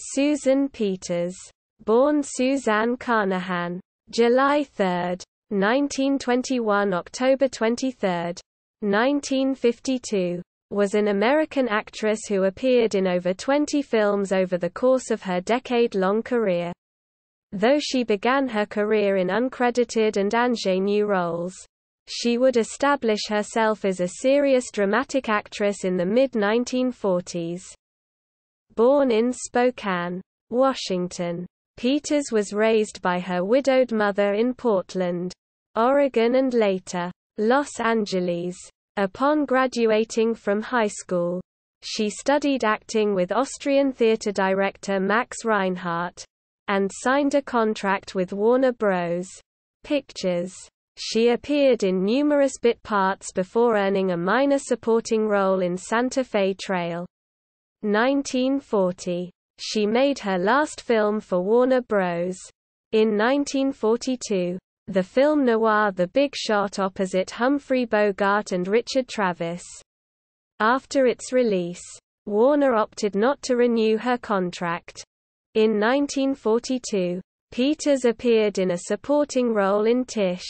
Susan Peters. Born Suzanne Carnahan. July 3, 1921 – October 23, 1952. Was an American actress who appeared in over 20 films over the course of her decade-long career. Though she began her career in uncredited and ingenue roles, she would establish herself as a serious dramatic actress in the mid-1940s. Born in Spokane, Washington, Peters was raised by her widowed mother in Portland, Oregon, and later, Los Angeles. Upon graduating from high school, she studied acting with Austrian theater director Max Reinhardt, and signed a contract with Warner Bros. Pictures. She appeared in numerous bit parts before earning a minor supporting role in Santa Fe Trail. 1940. She made her last film for Warner Bros. In 1942. The film noir The Big Shot opposite Humphrey Bogart and Richard Travis. After its release, Warner opted not to renew her contract. In 1942, Peters appeared in a supporting role in Tish,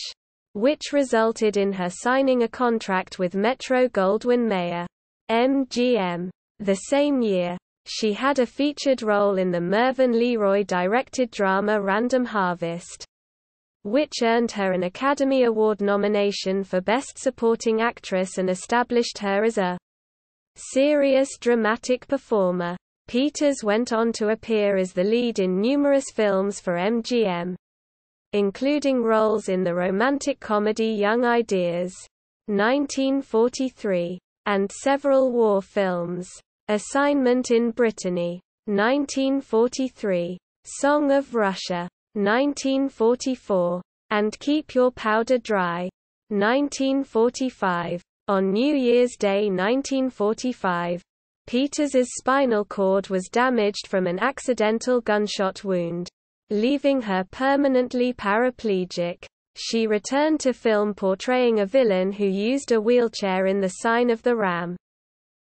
which resulted in her signing a contract with Metro-Goldwyn-Mayer, MGM. The same year, she had a featured role in the Mervyn Leroy-directed drama Random Harvest, which earned her an Academy Award nomination for Best Supporting Actress and established her as a serious dramatic performer. Peters went on to appear as the lead in numerous films for MGM, including roles in the romantic comedy Young Ideas, 1943, and several war films. Assignment in Brittany, 1943, Song of Russia, 1944, and Keep Your Powder Dry, 1945. On New Year's Day 1945, Peters's spinal cord was damaged from an accidental gunshot wound, leaving her permanently paraplegic. She returned to film portraying a villain who used a wheelchair in The Sign of the Ram,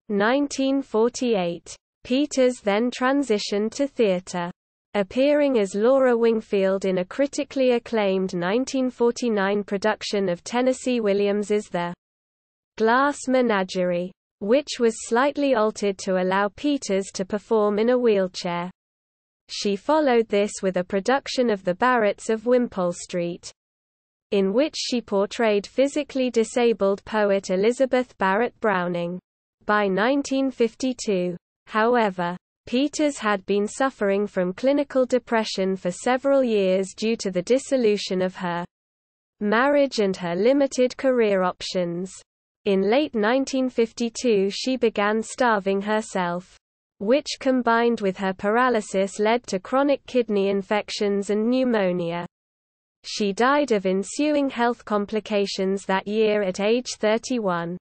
1948. Peters then transitioned to theater, appearing as Laura Wingfield in a critically acclaimed 1949 production of Tennessee Williams's The Glass Menagerie, which was slightly altered to allow Peters to perform in a wheelchair. She followed this with a production of The Barretts of Wimpole Street, in which she portrayed physically disabled poet Elizabeth Barrett Browning. By 1952, however, Peters had been suffering from clinical depression for several years due to the dissolution of her marriage and her limited career options. In late 1952, she began starving herself, which combined with her paralysis led to chronic kidney infections and pneumonia. She died of ensuing health complications that year at age 31.